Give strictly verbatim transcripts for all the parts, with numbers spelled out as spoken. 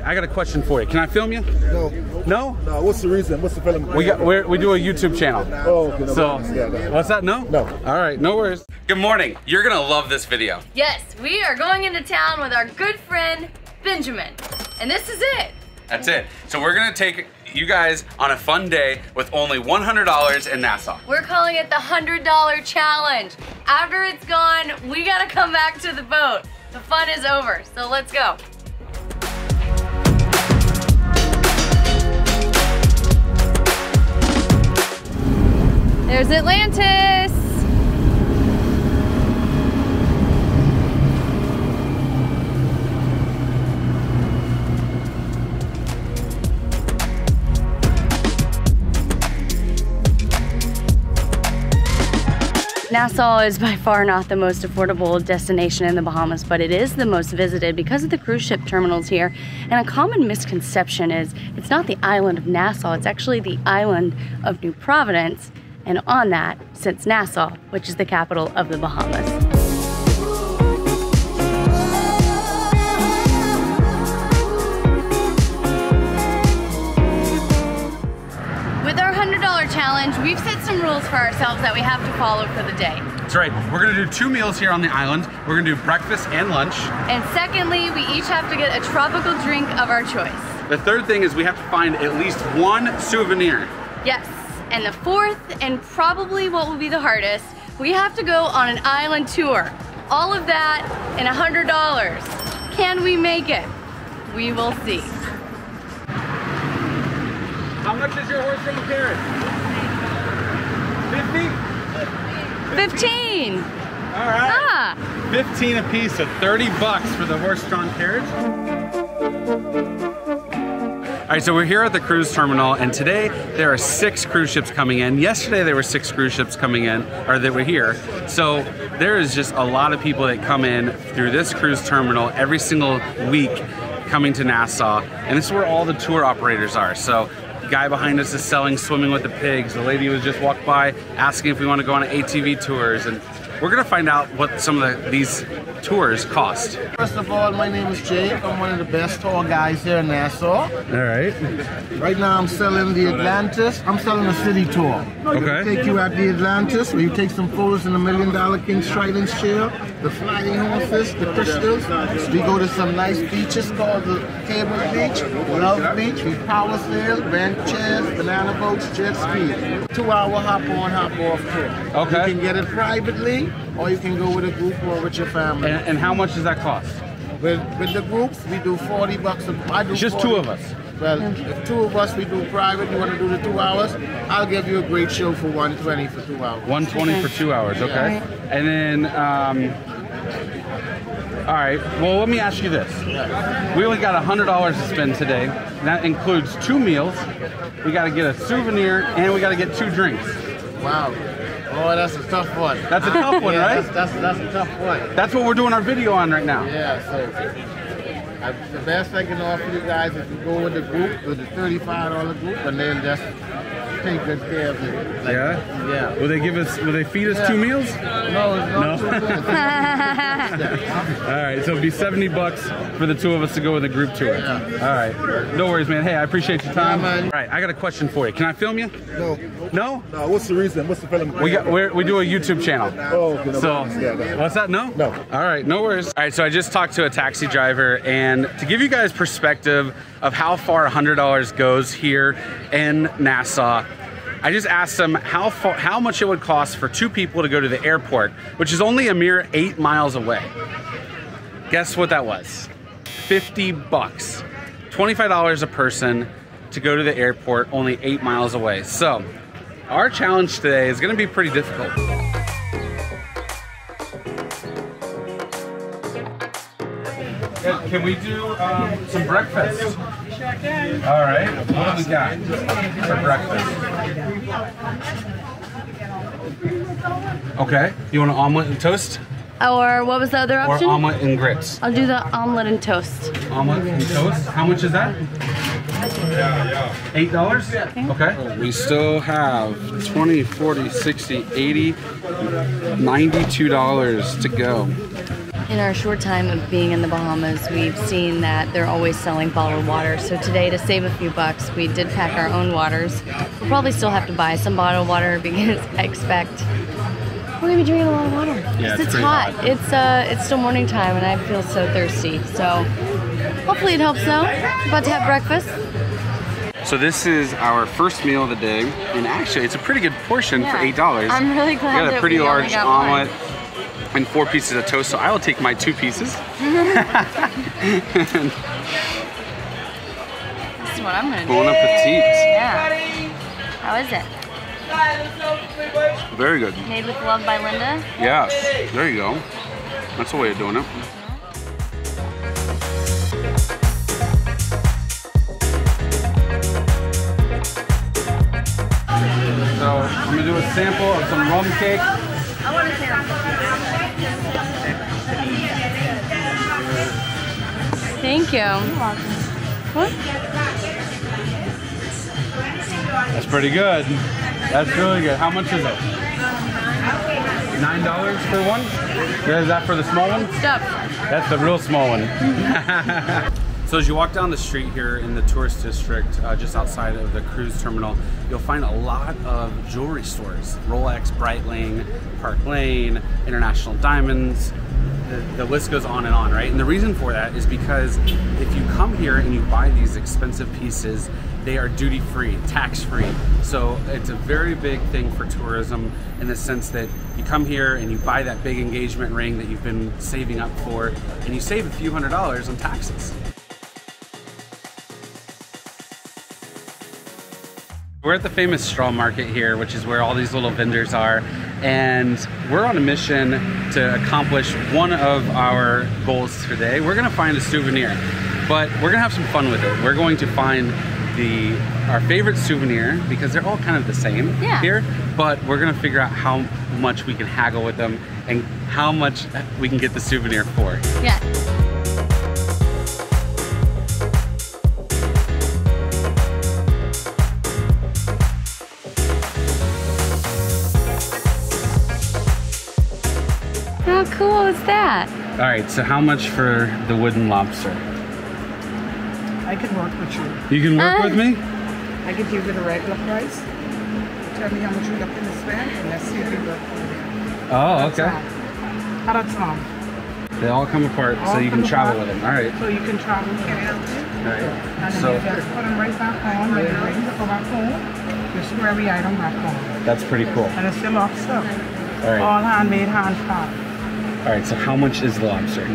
right, I got a question for you. Can I film you? No. No? No, what's the reason? What's the film? We got, we're, we do a YouTube channel. Oh, okay. No, so, yeah, no. What's that? No? No. All right, no worries. Good morning. You're going to love this video. Yes, we are going into town with our good friend, Benjamin. And this is it. That's it. So we're going to take you guys on a fun day with only one hundred dollars in Nassau. We're calling it the one hundred dollar challenge. After it's gone, we got to come back to the boat. The fun is over, so let's go. There's Atlantis. Nassau is by far not the most affordable destination in the Bahamas, but it is the most visited because of the cruise ship terminals here. And a common misconception is it's not the island of Nassau, it's actually the island of New Providence. And on that sits Nassau, which is the capital of the Bahamas. With our one hundred dollar challenge, we've set some rules for ourselves that we have to follow for the day. That's right. We're going to do two meals here on the island. We're going to do breakfast and lunch. And secondly, we each have to get a tropical drink of our choice. The third thing is we have to find at least one souvenir. Yes. And the fourth, and probably what will be the hardest, we have to go on an island tour. All of that in one hundred dollars. Can we make it? We will see. How much is your horse-drawn carriage? fifty? fifteen. fifteen. All right. Ah. fifteen a piece, so thirty bucks for the horse-drawn carriage. All right, so we're here at the cruise terminal, and today there are six cruise ships coming in. Yesterday there were six cruise ships coming in, or that were here. So there is just a lot of people that come in through this cruise terminal every single week coming to Nassau, and this is where all the tour operators are. So the guy behind us is selling Swimming with the Pigs. The lady who just walked by asking if we want to go on A T V tours, and we're going to find out what some of the, these tours cost. First of all, my name is Jake. I'm one of the best tour guys here in Nassau. All right. Right now I'm selling the Atlantis. I'm selling a city tour. Okay. Take you at the Atlantis, where you take some photos in a million dollar King's Trident chair, the flying horses, the crystals. We go to some nice beaches called the Cable Beach, Love Beach. We power sail, rent chairs, banana boats, jet skis. Two hour hop on, hop off tour. Okay. You can get it privately, or you can go with a group or with your family. And, and how much does that cost? With, with the groups, we do forty bucks. A, I do just forty. Two of us? Well, if two of us, we do private. You want to do the two hours? I'll give you a great show for one twenty for two hours. one twenty for two hours, okay. Yeah. And then, um, all right, well, let me ask you this. We only got one hundred dollars to spend today. And that includes two meals. We got to get a souvenir, and we got to get two drinks. Wow. Oh, that's a tough one. That's a tough one, yeah, right? That's, that's, that's a tough one. That's what we're doing our video on right now. Yeah, so I, the best I can offer you guys is to go with the group, with the thirty-five dollar group, and then just take good care of it. Like, yeah? Yeah. Will they give us, will they feed us yeah. two meals? No, it's not no. two meals. All right, so it'll be seventy bucks for the two of us to go with a group tour. Yeah. All right. No worries, man. Hey, I appreciate your time. Yeah, man. All right, I got a question for you. Can I film you? No. No? No, what's the reason? What's the film? We got, we're, we do a YouTube channel. Oh, okay. No so, yeah, no. What's that? No? No. All right, no worries. All right, so I just talked to a taxi driver, and to give you guys perspective of how far one hundred dollars goes here in Nassau, I just asked them how far, how much it would cost for two people to go to the airport, which is only a mere eight miles away. Guess what that was? fifty bucks. twenty-five dollars a person to go to the airport only eight miles away. So our challenge today is gonna be pretty difficult. Can we do um, some breakfast? All right, what do we got for breakfast? Okay, you want an omelet and toast? Or what was the other option? Or omelet and grits. I'll do the omelet and toast. Omelet and toast? How much is that? Eight dollars? Okay. Okay. We still have twenty, forty, sixty, eighty, ninety-two dollars to go. In our short time of being in the Bahamas, we've seen that they're always selling bottled water. So today, to save a few bucks, we did pack our own waters. We'll probably still have to buy some bottled water because I expect we're going to be drinking a lot of water. Yeah, it's it's hot. hot. It's uh, it's still morning time, and I feel so thirsty. So hopefully it helps, though. About to have breakfast. So this is our first meal of the day, and actually it's a pretty good portion yeah. for eight dollars. I'm really glad we got a pretty large omelet and four pieces of toast, so I will take my two pieces. This is what I'm gonna do. Bon appetit. Yeah. How is it? Very good. Made with love by Linda? Yeah, there you go. That's the way of doing it. So I'm gonna do a sample of some rum cake. I want to sample. Thank you. You're welcome. What? That's pretty good. That's really good. How much is it? Nine dollars for one? Is that for the small one? Stuff. That's the real small one. So as you walk down the street here in the tourist district, uh, just outside of the cruise terminal, you'll find a lot of jewelry stores. Rolex, Breitling, Park Lane, International Diamonds, the, the list goes on and on, right? And the reason for that is because if you come here and you buy these expensive pieces, they are duty-free, tax-free. So it's a very big thing for tourism in the sense that you come here and you buy that big engagement ring that you've been saving up for, and you save a few hundred dollars on taxes. We're at the famous Straw Market here, which is where all these little vendors are, and we're on a mission to accomplish one of our goals today. We're gonna find a souvenir, but we're gonna have some fun with it. We're going to find the our favorite souvenir, because they're all kind of the same yeah. here, but we're gonna figure out how much we can haggle with them and how much we can get the souvenir for. Yeah. Cool is that? All right, so how much for the wooden lobster? I can work with you. You can work uh, with me? I can give you the regular price. Tell me how much you're going to spend, and let's see if we work for you. Oh, okay. How about some? They all come apart, all so you can travel apart. with them. All right. So you can travel with them. All right. And so, then you just put them right back on, right in the phone. This is where we item back on. That's pretty cool. And it's still lobster. All right. All handmade, hand carved. All right, so how much is the lobster?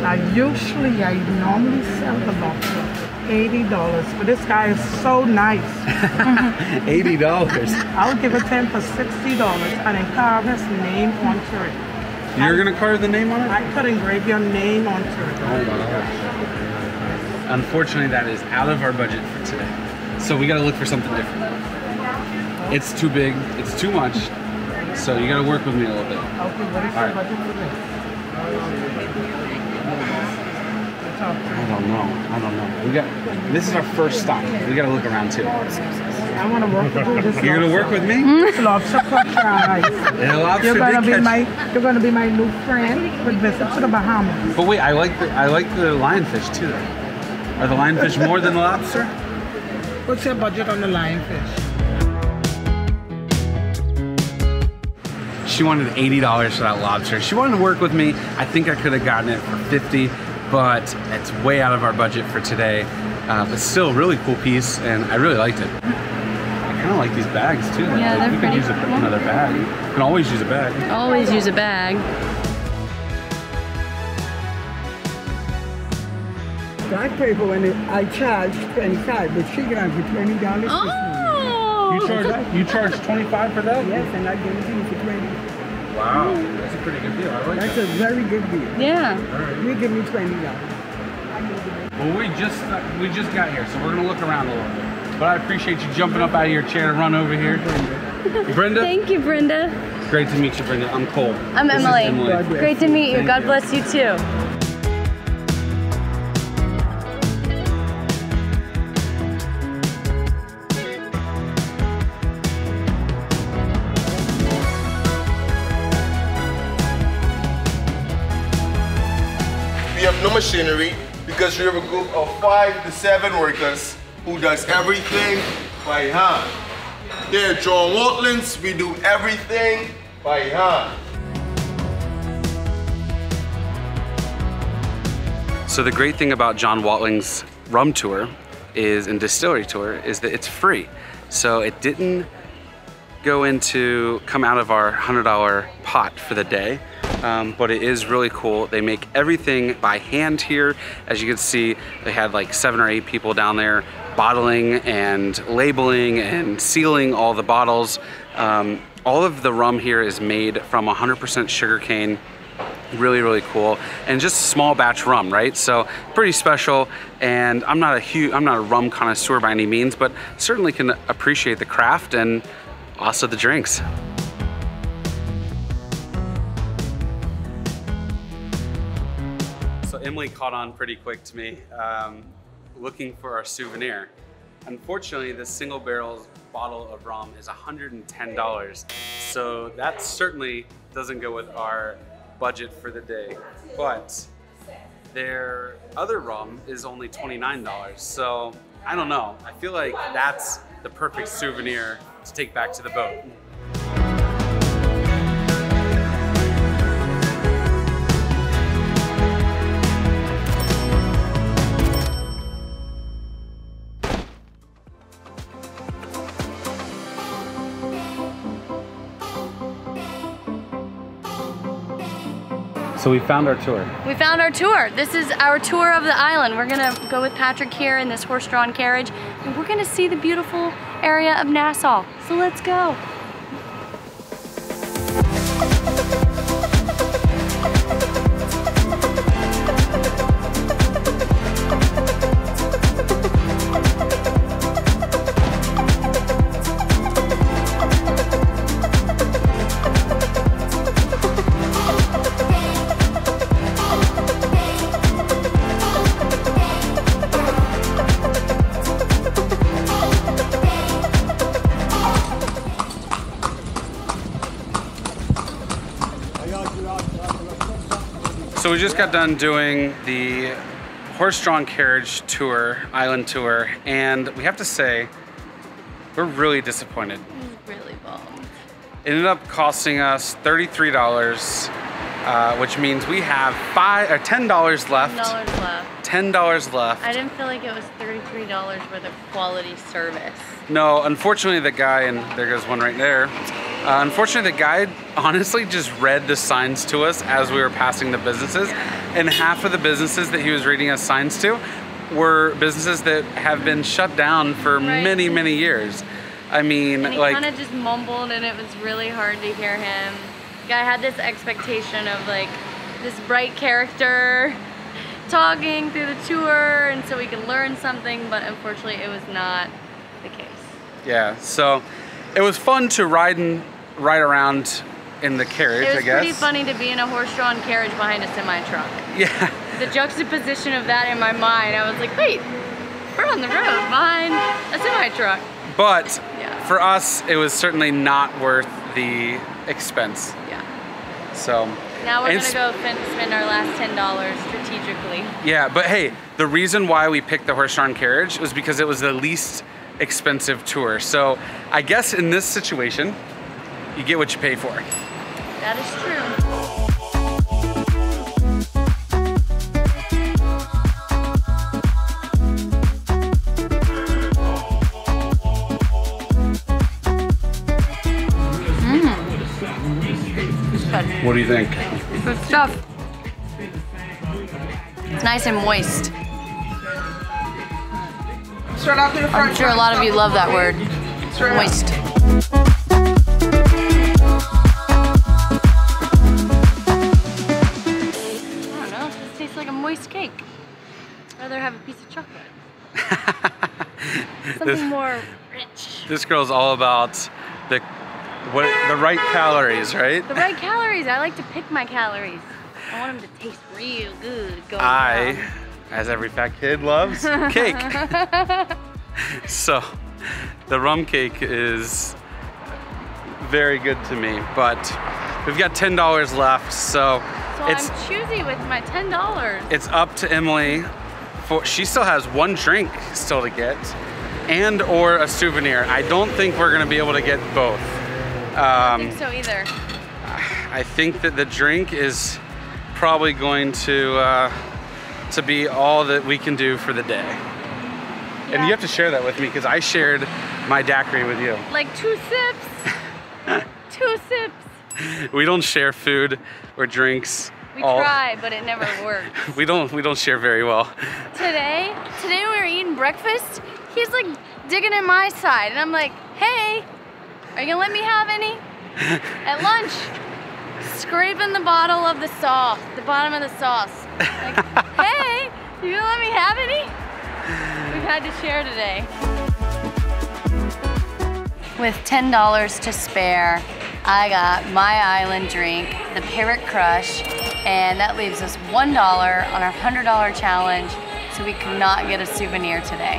I usually, I normally sell the lobster eighty dollars, but this guy is so nice. eighty dollars? I'll give it to him for sixty dollars, and I carve his name onto it. You're going to carve the name on it? I could engrave your name onto it. Oh, my gosh. Unfortunately, that is out of our budget for today. So we got to look for something different. It's too big. It's too much. So you gotta work with me a little bit. Okay, what is your budget for this? I don't know. I don't know. We got this is our first stop. We gotta look around too. I wanna work with this. You're gonna work with me? Lobster crush fries. You're gonna be my you're gonna be my new friend with visit to the Bahamas. But wait, I like the I like the lionfish too though. Are the lionfish more than the lobster? What's your budget on the lionfish? She wanted eighty dollars for that lobster. She wanted to work with me. I think I could have gotten it for fifty dollars, but it's way out of our budget for today. Uh, but still, really cool piece, and I really liked it. I kind of like these bags too. Yeah, like, they're we pretty. You could use a, another bag. You can always use a bag. Always use a bag. Black people, when I charge twenty-five, but she got it for twenty dollars. Oh. You charge, you charge twenty-five for that? Yes, and I give it to you for twenty. Wow, that's a pretty good deal. I like that's that. a very good deal. Yeah. All right. You give me twenty dollars. Well, we just we just got here, so we're gonna look around a little bit. But I appreciate you jumping up out of your chair to run over here, Brenda. Brenda. Thank you, Brenda. It's great to meet you, Brenda. I'm Cole. I'm this Emily. Emily. Great to meet you. Thank God you. bless you too. We have no machinery because we have a group of five to seven workers who does everything by hand. They're John Watling's, we do everything by hand. So the great thing about John Watling's rum tour is, and distillery tour, is that it's free. So it didn't go into, come out of our one hundred dollar pot for the day, um, but it is really cool. They make everything by hand here. As you can see, they had like seven or eight people down there bottling and labeling and sealing all the bottles. Um, all of the rum here is made from one hundred percent sugarcane. Really, really cool, and just small batch rum, right? So pretty special. And I'm not a huge, I'm not a rum connoisseur by any means, but certainly can appreciate the craft and also the drinks. So Emily caught on pretty quick to me, um, looking for our souvenir. Unfortunately, this single barrel bottle of rum is one hundred ten dollars, so that certainly doesn't go with our budget for the day, but their other rum is only twenty-nine dollars. So I don't know, I feel like that's the perfect souvenir to take back to the boat. So we found our tour. We found our tour. This is our tour of the island. We're gonna go with Patrick here in this horse-drawn carriage, and we're gonna see the beautiful area of Nassau. So let's go. So we just got done doing the horse-drawn carriage tour, island tour, and we have to say, we're really disappointed. Really bummed. It ended up costing us thirty-three dollars, uh, which means we have five or ten dollars left. Ten dollars left. Ten dollars left. I didn't feel like it was thirty-three dollars worth of quality service. No, unfortunately, the guy, and there goes one right there. Uh, unfortunately, the guide honestly just read the signs to us as we were passing the businesses, and half of the businesses that he was reading us signs to were businesses that have been shut down for right. many, many years. I mean, and he like, kind of just mumbled, and it was really hard to hear him. Like, I had this expectation of like this bright character talking through the tour, and so we could learn something, but unfortunately, it was not the case. Yeah. So. It was fun to ride and ride around in the carriage, I guess. It was pretty funny to be in a horse-drawn carriage behind a semi-truck. Yeah. The juxtaposition of that in my mind, I was like, wait, we're on the road behind a semi-truck. But yeah. for us, it was certainly not worth the expense. Yeah. So. Now we're gonna go spend our last ten dollars strategically. Yeah, but hey, the reason why we picked the horse-drawn carriage was because it was the least expensive tour. So I guess in this situation, you get what you pay for. That is true. Mm. What do you think? Good stuff. It's nice and moist. I'm sure a lot of you love that word, moist. I don't know, it just tastes like a moist cake. I'd rather have a piece of chocolate. Something this, more rich. This girl's all about the, what, the right calories, right? The right calories. I like to pick my calories. I want them to taste real good going I, down. As every fat kid loves, cake. So the rum cake is very good to me, but we've got ten dollars left, so So it's, I'm choosy with my ten dollars. It's up to Emily. For, she still has one drink still to get and or a souvenir. I don't think we're going to be able to get both. Um, I don't think so either. I think that the drink is probably going to uh, to be all that we can do for the day. Yeah. And you have to share that with me because I shared my daiquiri with you. Like two sips. Two sips. We don't share food or drinks. We all. try, but it never works. we don't we don't share very well. Today, today when we were eating breakfast, he's like digging in my side, and I'm like, hey, are you gonna let me have any? At lunch, scraping the bottle of the sauce, the bottom of the sauce. Like, hey, you gonna let me have any? We've had to share today. With ten dollars to spare, I got my island drink, the Parrot Crush, and that leaves us one dollar on our one hundred dollar challenge, so we could not get a souvenir today.